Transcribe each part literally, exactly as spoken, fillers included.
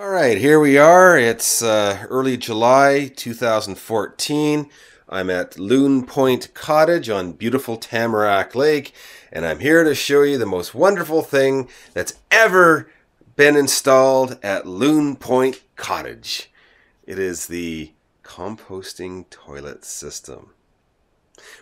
All right, here we are. It's uh, early July two thousand fourteen. I'm at Loon Point Cottage on beautiful Tamarack Lake, and I'm here to show you the most wonderful thing that's ever been installed at Loon Point Cottage. It is the composting toilet system.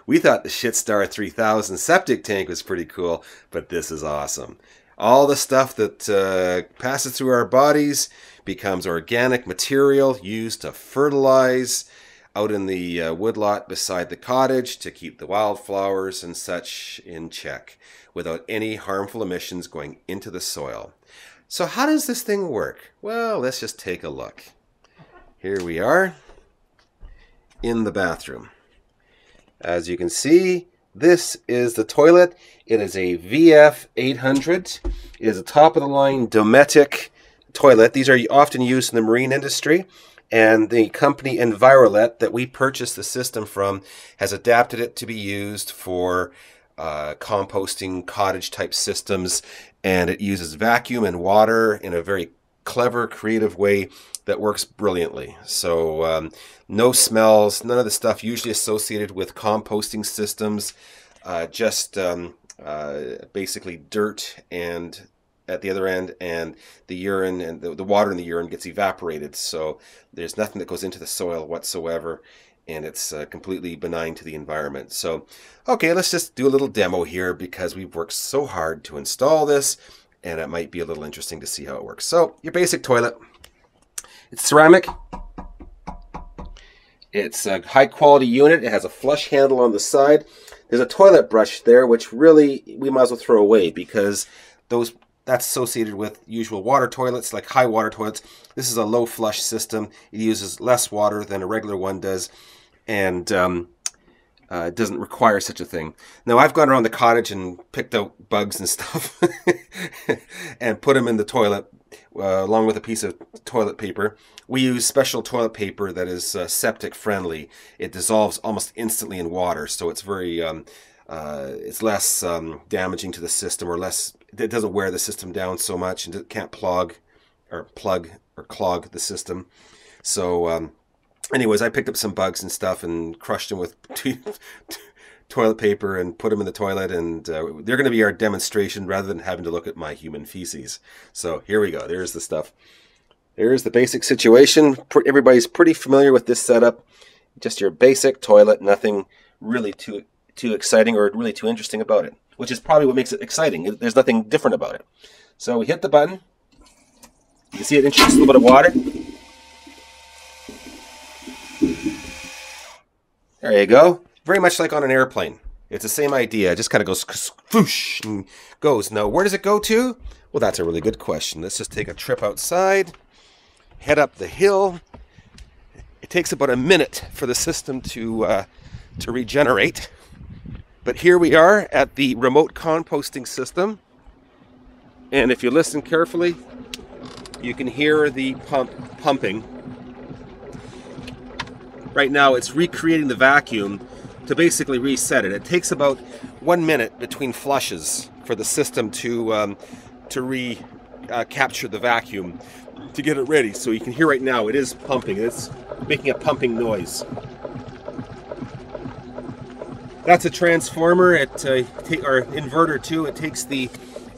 We thought the Shitstar three thousand septic tank was pretty cool, but this is awesome. All the stuff that uh, passes through our bodies becomes organic material used to fertilize out in the uh, woodlot beside the cottage to keep the wildflowers and such in check without any harmful emissions going into the soil. So how does this thing work? Well, let's just take a look. Here we are in the bathroom. As you can see, this is the toilet. It is a V F eight hundred. It is a top-of-the-line Dometic toilet. These are often used in the marine industry, and the company Envirolet that we purchased the system from has adapted it to be used for uh, composting cottage-type systems, and it uses vacuum and water in a very clever, creative way that works brilliantly. So um, no smells, none of the stuff usually associated with composting systems, uh, just um, uh, basically dirt and at the other end, and the urine and the, the water in the urine gets evaporated. So there's nothing that goes into the soil whatsoever, and it's uh, completely benign to the environment. So, okay, let's just do a little demo here because we've worked so hard to install this, and it might be a little interesting to see how it works. So your basic toilet, it's ceramic, it's a high quality unit, it has a flush handle on the side. There's a toilet brush there, which really we might as well throw away because those that's associated with usual water toilets, like high water toilets. This is a low flush system. It uses less water than a regular one does, and um, Uh, it doesn't require such a thing. Now, I've gone around the cottage and picked out bugs and stuff and put them in the toilet uh, along with a piece of toilet paper. We use special toilet paper that is uh, septic friendly. It dissolves almost instantly in water, so it's very um, uh, it's less um, damaging to the system, or less, it doesn't wear the system down so much, and it can't plug or plug or clog the system. So um, anyways, I picked up some bugs and stuff and crushed them with toilet paper and put them in the toilet, and uh, they're going to be our demonstration rather than having to look at my human feces. So here we go. There's the stuff. There's the basic situation. Everybody's pretty familiar with this setup. Just your basic toilet, nothing really too too exciting or really too interesting about it, which is probably what makes it exciting. There's nothing different about it. So we hit the button. You can see it introduces a little bit of water. There you go. Very much like on an airplane. It's the same idea. It just kind of goes whoosh and goes. Now, where does it go to? Well, that's a really good question. Let's just take a trip outside, head up the hill. It takes about a minute for the system to, uh, to regenerate. But here we are at the remote composting system. And if you listen carefully, you can hear the pump pumping. Right now it's recreating the vacuum to basically reset it. It takes about one minute between flushes for the system to um, to recapture uh, the vacuum to get it ready. So you can hear right now it is pumping. It's making a pumping noise. That's a transformer. It uh, or inverter too. It takes the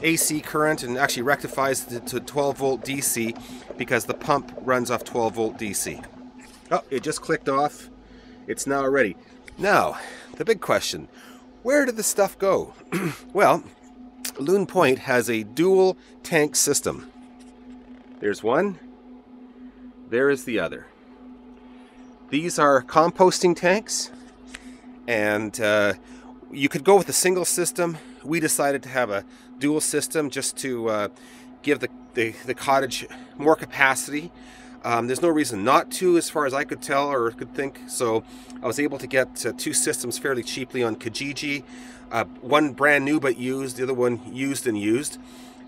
A C current and actually rectifies it to twelve volt D C because the pump runs off twelve volt D C. Oh, it just clicked off. It's now ready. Now, the big question, where did the stuff go? Well, Loon Point has a dual tank system. There's one, there is the other. These are composting tanks, and uh, you could go with a single system. We decided to have a dual system just to uh, give the, the, the cottage more capacity. Um, there's no reason not to, as far as I could tell or could think, so I was able to get uh, two systems fairly cheaply on Kijiji, uh, one brand new but used, the other one used and used.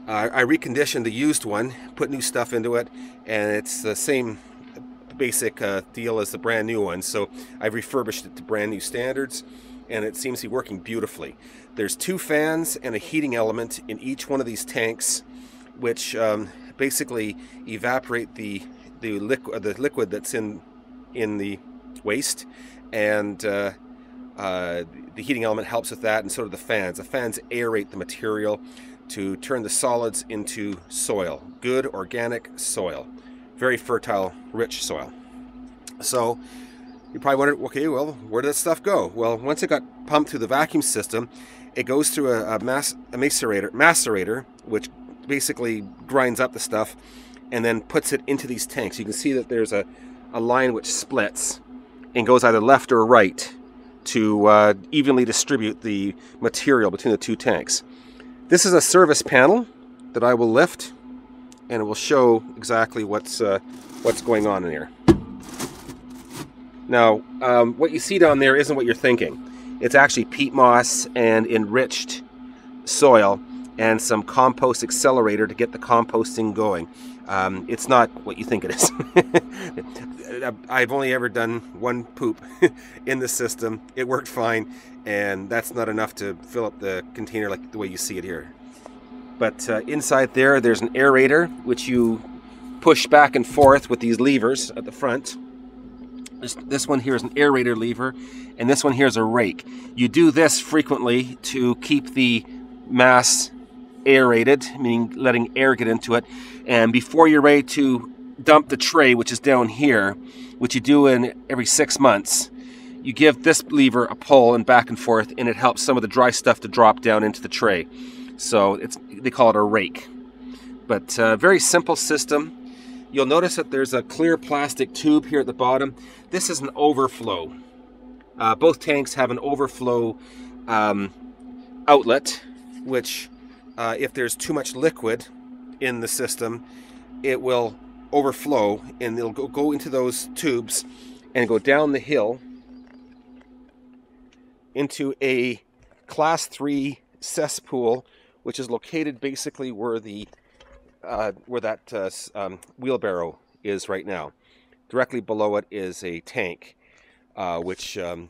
Uh, I reconditioned the used one, put new stuff into it, and it's the same basic uh, deal as the brand new one, so I've refurbished it to brand new standards, and it seems to be working beautifully. There's two fans and a heating element in each one of these tanks, which um, basically evaporate the the liquid the liquid that's in in the waste, and uh, uh, the heating element helps with that, and so do the fans. The fans aerate the material to turn the solids into soil, good organic soil, very fertile, rich soil. So you probably wondered, okay, well, where did that stuff go? Well, once it got pumped through the vacuum system, it goes through a, a, mas a macerator, macerator, which basically grinds up the stuff and then puts it into these tanks. You can see that there's a, a line which splits and goes either left or right to uh, evenly distribute the material between the two tanks. This is a service panel that I will lift, and it will show exactly what's, uh, what's going on in here. Now, um, what you see down there isn't what you're thinking. It's actually peat moss and enriched soil and some compost accelerator to get the composting going. Um, it's not what you think it is. I've only ever done one poop in the system. It worked fine, and that's not enough to fill up the container like the way you see it here. But uh, inside there, there's an aerator, which you push back and forth with these levers at the front. This, this one here is an aerator lever, and this one here is a rake. You do this frequently to keep the mass aerated, meaning letting air get into it. And before you're ready to dump the tray, which is down here, which you do in every six months, you give this lever a pull and back and forth, and it helps some of the dry stuff to drop down into the tray. So it's, they call it a rake. But uh, very simple system. You'll notice that there's a clear plastic tube here at the bottom. This is an overflow. Uh, both tanks have an overflow um, outlet, which uh, if there's too much liquid in the system, it will overflow, and it'll go, go into those tubes and go down the hill into a class three cesspool, which is located basically where the Uh, where that uh, um, wheelbarrow is right now. Directly below it is a tank uh, which um,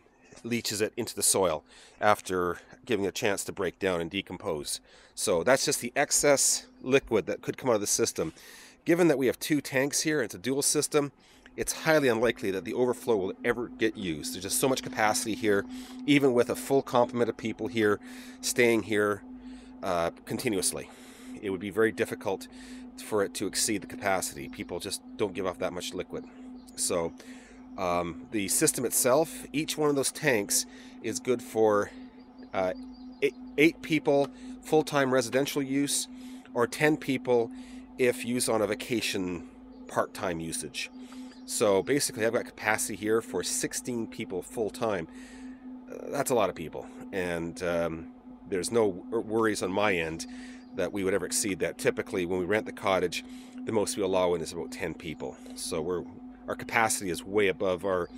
leaches it into the soil after giving it a chance to break down and decompose. So that's just the excess liquid that could come out of the system. Given that we have two tanks here, it's a dual system, it's highly unlikely that the overflow will ever get used. There's just so much capacity here, even with a full complement of people here staying here uh, continuously. It would be very difficult for it to exceed the capacity. People just don't give off that much liquid. So um, the system itself, each one of those tanks is good for uh, eight, eight people full-time residential use, or ten people if used on a vacation part-time usage. So basically I've got capacity here for sixteen people full-time. Uh, that's a lot of people, and um, there's no worries on my end that we would ever exceed that. Typically, when we rent the cottage, the most we allow in is about ten people. So we're, our capacity is way above our,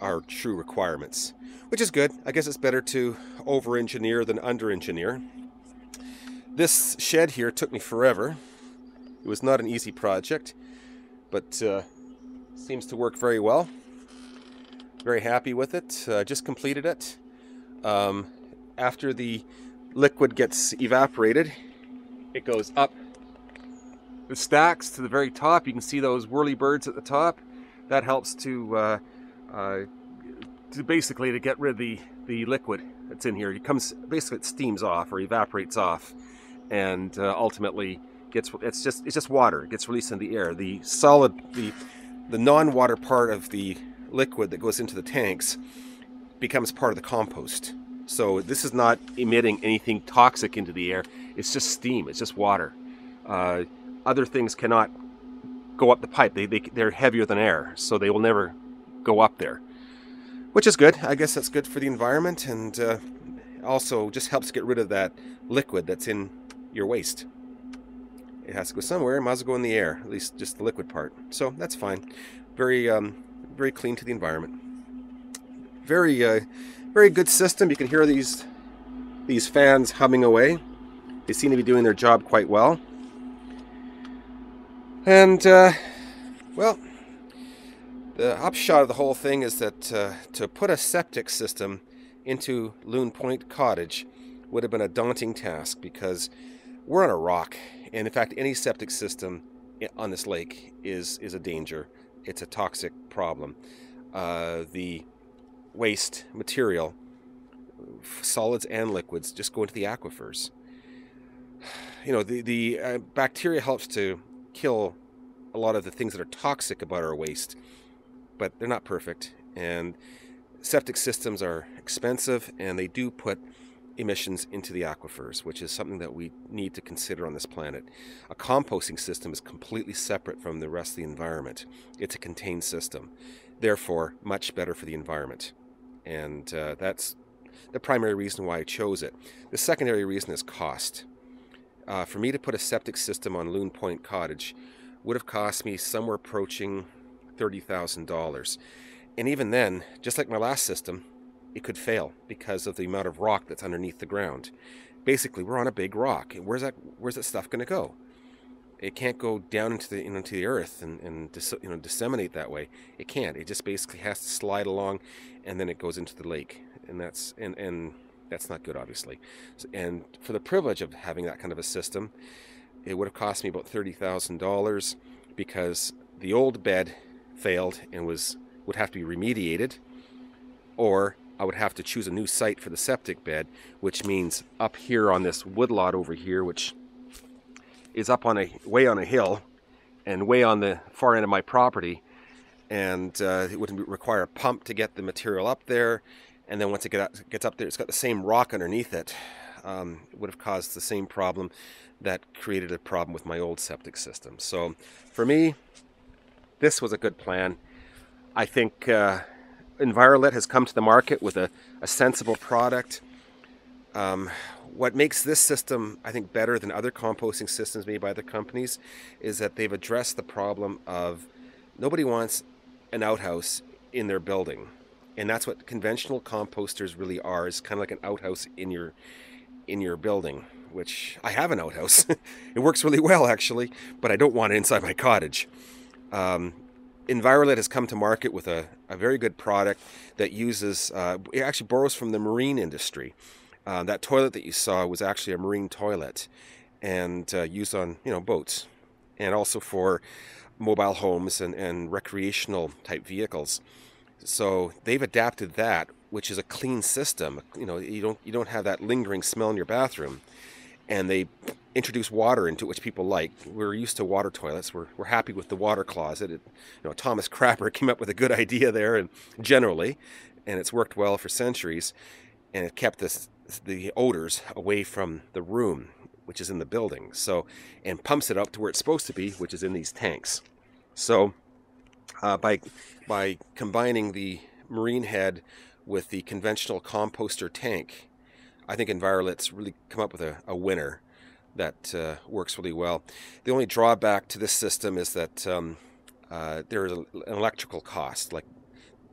our true requirements, which is good. I guess it's better to over-engineer than under-engineer. This shed here took me forever. It was not an easy project, but uh, seems to work very well. Very happy with it. Uh, just completed it. Um, after the liquid gets evaporated, it goes up the stacks to the very top. You can see those whirly birds at the top. That helps to, uh, uh, to basically to get rid of the, the liquid that's in here. It comes, basically it steams off or evaporates off, and uh, ultimately gets, it's just, it's just water. It gets released in the air. The solid, the, the non-water part of the liquid that goes into the tanks becomes part of the compost. So this is not emitting anything toxic into the air. It's just steam, it's just water. Uh, other things cannot go up the pipe. They, they, they're heavier than air, so they will never go up there, which is good. I guess that's good for the environment, and uh, also just helps get rid of that liquid that's in your waste. It has to go somewhere, it might as well go in the air, at least just the liquid part. So that's fine. Very, um, very clean to the environment. Very, uh, very good system. You can hear these these fans humming away. They seem to be doing their job quite well. And uh, well, the upshot of the whole thing is that uh, to put a septic system into Loon Point Cottage would have been a daunting task, because we're on a rock, and in fact any septic system on this lake is is a danger. It's a toxic problem. Uh, the waste material, solids and liquids, just go into the aquifers. You know, the, the uh, bacteria helps to kill a lot of the things that are toxic about our waste, but they're not perfect. And septic systems are expensive, and they do put emissions into the aquifers, which is something that we need to consider on this planet. A composting system is completely separate from the rest of the environment. It's a contained system, therefore much better for the environment. And uh, that's the primary reason why I chose it. The secondary reason is cost. Uh, for me to put a septic system on Loon Point Cottage would have cost me somewhere approaching thirty thousand dollars. And even then, just like my last system, it could fail because of the amount of rock that's underneath the ground. Basically, we're on a big rock, and where's that where's that stuff going to go? It can't go down into the into the earth and, and dis, you know disseminate that way. It can't. It just basically has to slide along, and then it goes into the lake, and that's and and that's not good, obviously. So, and for the privilege of having that kind of a system, it would have cost me about thirty thousand dollars because the old bed failed and was would have to be remediated, or I would have to choose a new site for the septic bed, which means up here on this woodlot over here, which is up on a way on a hill and way on the far end of my property, and uh, it would require a pump to get the material up there, and then once it get up, gets up there, it's got the same rock underneath it. Um, it would have caused the same problem that created a problem with my old septic system. So for me, this was a good plan. I think uh, Envirolet has come to the market with a, a sensible product. Um, what makes this system, I think, better than other composting systems made by other companies is that they've addressed the problem of nobody wants an outhouse in their building. And that's what conventional composters really are, is kind of like an outhouse in your, in your building, which I have an outhouse. It works really well, actually, but I don't want it inside my cottage. Um, Envirolet has come to market with a, a very good product that uses, uh, it actually borrows from the marine industry. Uh, that toilet that you saw was actually a marine toilet and uh, used on, you know, boats, and also for mobile homes and, and recreational type vehicles. So they've adapted that, which is a clean system. You know, you don't, you don't have that lingering smell in your bathroom. And they introduce water into it, which people like. We're used to water toilets. We're, we're happy with the water closet. It, you know, Thomas Crapper came up with a good idea there, and generally, and it's worked well for centuries, and it kept this, the odors away from the room, which is in the building. So, and pumps it up to where it's supposed to be, which is in these tanks. So uh, by, by combining the marine head with the conventional composter tank, I think Envirolet's really come up with a, a winner that uh, works really well. The only drawback to this system is that um, uh, there is an electrical cost. Like,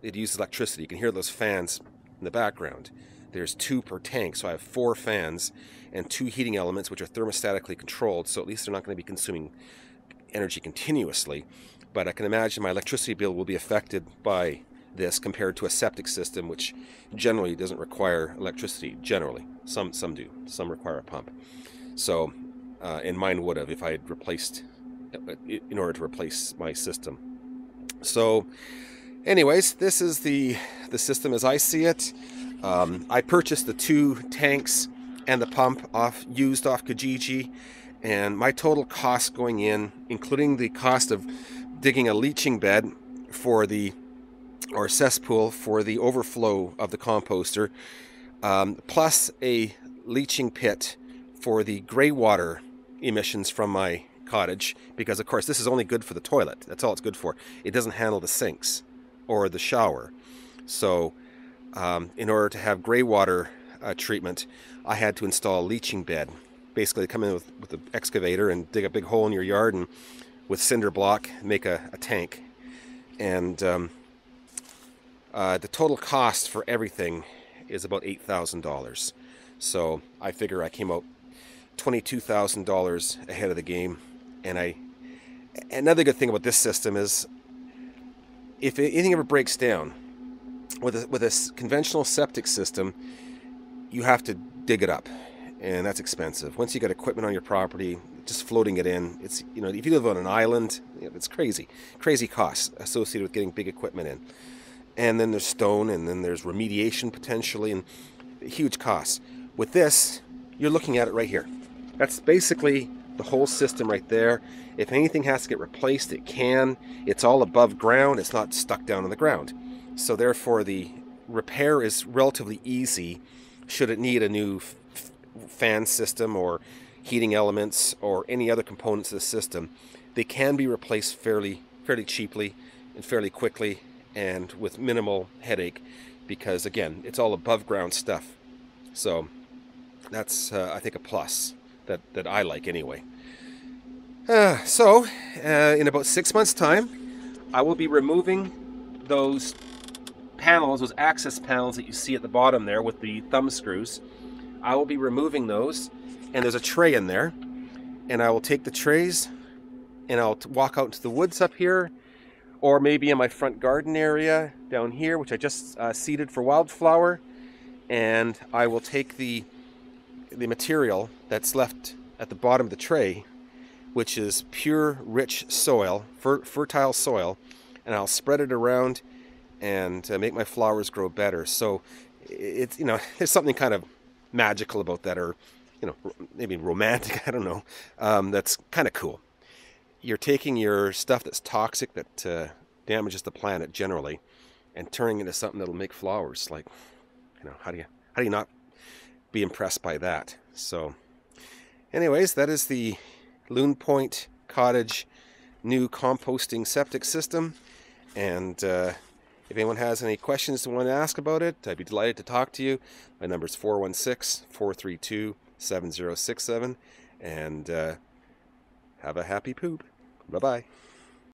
it uses electricity. You can hear those fans in the background. There's two per tank, so I have four fans and two heating elements, which are thermostatically controlled, so at least they're not going to be consuming energy continuously. But I can imagine my electricity bill will be affected by this compared to a septic system, which generally doesn't require electricity. Generally, some some do, some require a pump. So uh, and mine would have if I had replaced in order to replace my system. So anyways, this is the the system as I see it. um, I purchased the two tanks and the pump off used off Kijiji, and my total cost going in, including the cost of digging a leaching bed for the or cesspool for the overflow of the composter, um, plus a leaching pit for the gray water emissions from my cottage, because of course this is only good for the toilet. That's all it's good for. It doesn't handle the sinks or the shower. So um, in order to have gray water uh, treatment, I had to install a leaching bed. Basically come in with, with the excavator and dig a big hole in your yard, and with cinder block make a, a tank. And um, Uh, the total cost for everything is about eight thousand dollars. So I figure I came out twenty-two thousand dollars ahead of the game. And I, another good thing about this system is if anything ever breaks down, with a, with a conventional septic system, you have to dig it up. And that's expensive. Once you got equipment on your property, just floating it in. It's, you know, if you live on an island, you know, it's crazy, crazy costs associated with getting big equipment in. And then there's stone, and then there's remediation potentially, and huge costs. With this, you're looking at it right here. That's basically the whole system right there. If anything has to get replaced, it can. It's all above ground. It's not stuck down on the ground. So therefore, the repair is relatively easy should it need a new f fan system or heating elements or any other components of the system. They can be replaced fairly, fairly cheaply and fairly quickly and with minimal headache because, again, it's all above ground stuff. So that's, uh, I think, a plus that, that I like anyway. Uh, so uh, in about six months' time, I will be removing those panels, those access panels that you see at the bottom there with the thumb screws. I will be removing those, and there's a tray in there, and I will take the trays and I'll walk out into the woods up here, or maybe in my front garden area down here, which I just uh, seeded for wildflower, and I will take the the material that's left at the bottom of the tray, which is pure rich soil, fer fertile soil, and I'll spread it around and uh, make my flowers grow better. So it's, you know, there's something kind of magical about that, or, you know, maybe romantic, I don't know. Um, that's kind of cool. You're taking your stuff that's toxic, that uh, damages the planet generally, and turning it into something that'll make flowers. Like, you know, how do you, how do you not be impressed by that? So anyways, that is the Loon Point Cottage new composting septic system. And uh, if anyone has any questions they want to ask about it, I'd be delighted to talk to you. My number is four one six, four three two, seven zero six seven. And uh, have a happy poop. Bye-bye.